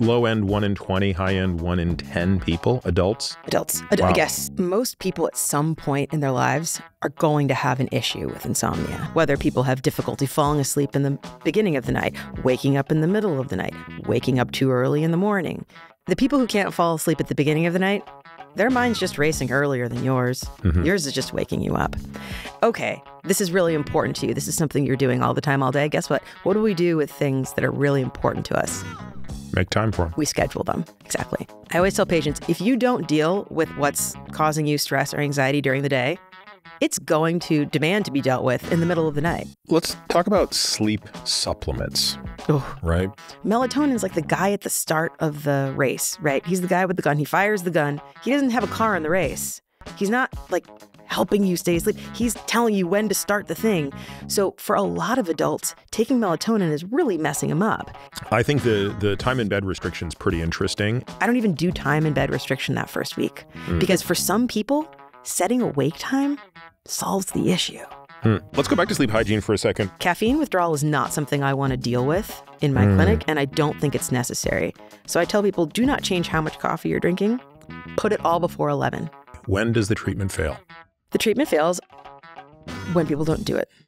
Low end 1 in 20, high end 1 in 10 people, adults? Adults. Wow. I guess most people at some point in their lives are going to have an issue with insomnia. Whether people have difficulty falling asleep in the beginning of the night, waking up in the middle of the night, waking up too early in the morning. The people who can't fall asleep at the beginning of the night, their mind's just racing earlier than yours. Mm-hmm. Yours is just waking you up. Okay, this is really important to you. This is something you're doing all the time, all day. Guess what? What do we do with things that are really important to us? Make time for them. We schedule them. Exactly. I always tell patients, if you don't deal with what's causing you stress or anxiety during the day, it's going to demand to be dealt with in the middle of the night. Let's talk about sleep supplements. Ooh. Right? Melatonin's like the guy at the start of the race, right? He's the guy with the gun. He fires the gun. He doesn't have a car in the race. He's not like helping you stay asleep. He's telling you when to start the thing. So for a lot of adults, taking melatonin is really messing them up. I think the time in bed restriction is pretty interesting. I don't even do time in bed restriction that first week because for some people, setting awake time solves the issue. Let's go back to sleep hygiene for a second. Caffeine withdrawal is not something I want to deal with in my clinic, and I don't think it's necessary. So I tell people, do not change how much coffee you're drinking. Put it all before 11. When does the treatment fail? The treatment fails when people don't do it.